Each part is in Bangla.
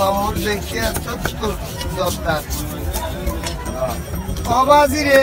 मामूर देखिए सब कुछ दोस्तार आवाज़ी रे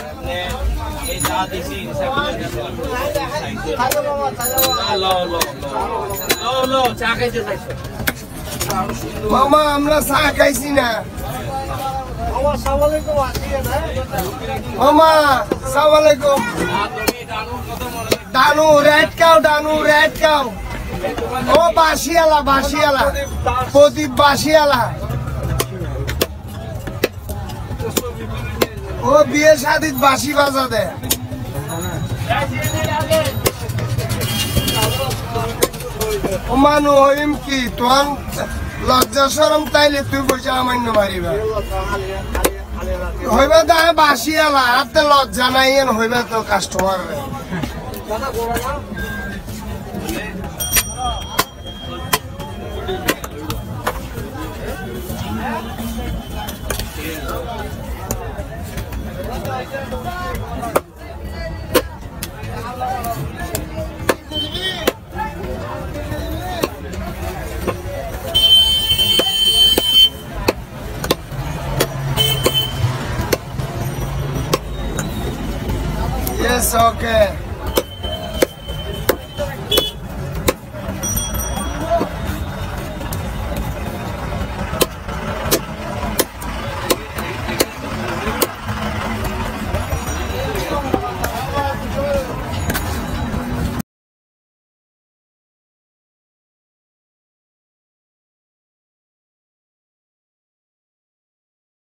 মামা আমরা চা খাইছি না মামা সালামালাইকুম ডানু রেড খাও ডানু রেড খাও ও বাসিয়ালা বাসিয়ালা প্রদীপ বাসিয়ালা ও বিয়ে শাদিত বাসি বাজা দে মানু হইম কি তোর লজ্জা সরম তাইলে তুই বসে আমান্য মারিবা হইবা তো বাসিয়ালা হাতে লজ্জা নাই হইবা তো কাস্টমার Yes, okay.